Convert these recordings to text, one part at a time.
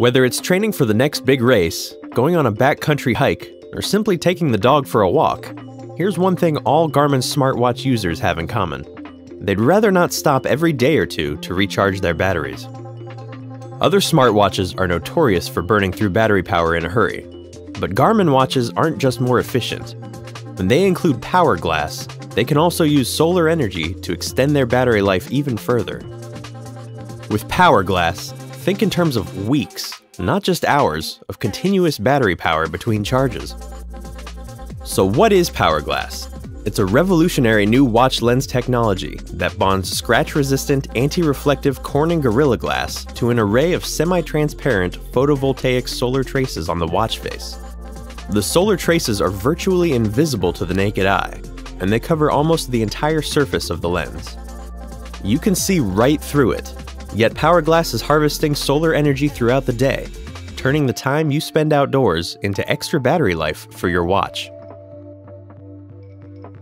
Whether it's training for the next big race, going on a backcountry hike, or simply taking the dog for a walk, here's one thing all Garmin smartwatch users have in common. They'd rather not stop every day or two to recharge their batteries. Other smartwatches are notorious for burning through battery power in a hurry, but Garmin watches aren't just more efficient. When they include Power Glass, they can also use solar energy to extend their battery life even further. With Power Glass, think in terms of weeks, not just hours, of continuous battery power between charges. So what is Power Glass? It's a revolutionary new watch lens technology that bonds scratch-resistant, anti-reflective Corning Gorilla Glass to an array of semi-transparent photovoltaic solar traces on the watch face. The solar traces are virtually invisible to the naked eye, and they cover almost the entire surface of the lens. You can see right through it, yet Power Glass is harvesting solar energy throughout the day, turning the time you spend outdoors into extra battery life for your watch.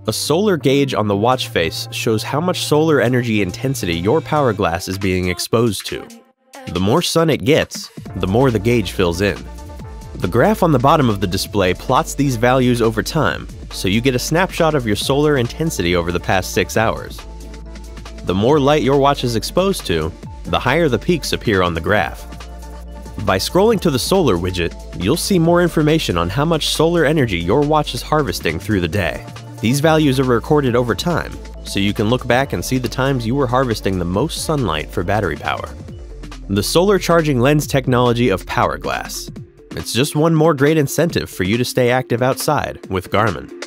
A solar gauge on the watch face shows how much solar energy intensity your Power Glass is being exposed to. The more sun it gets, the more the gauge fills in. The graph on the bottom of the display plots these values over time, so you get a snapshot of your solar intensity over the past 6 hours. The more light your watch is exposed to, the higher the peaks appear on the graph. By scrolling to the solar widget, you'll see more information on how much solar energy your watch is harvesting through the day. These values are recorded over time, so you can look back and see the times you were harvesting the most sunlight for battery power. The solar charging lens technology of Power Glass. It's just one more great incentive for you to stay active outside with Garmin.